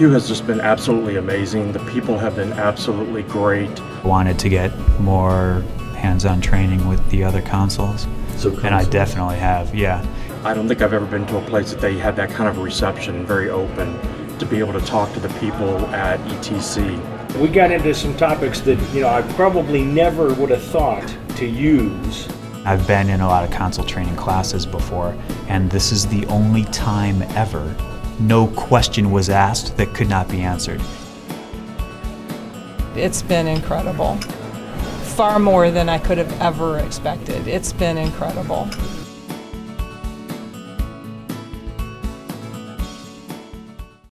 CUE has just been absolutely amazing. The people have been absolutely great. I wanted to get more hands-on training with the other consoles, and I definitely have, yeah. I don't think I've ever been to a place that they had that kind of reception, very open, to be able to talk to the people at ETC. We got into some topics that, you know, I probably never would have thought to use. I've been in a lot of console training classes before, and this is the only time ever no question was asked that could not be answered. It's been incredible. Far more than I could have ever expected. It's been incredible.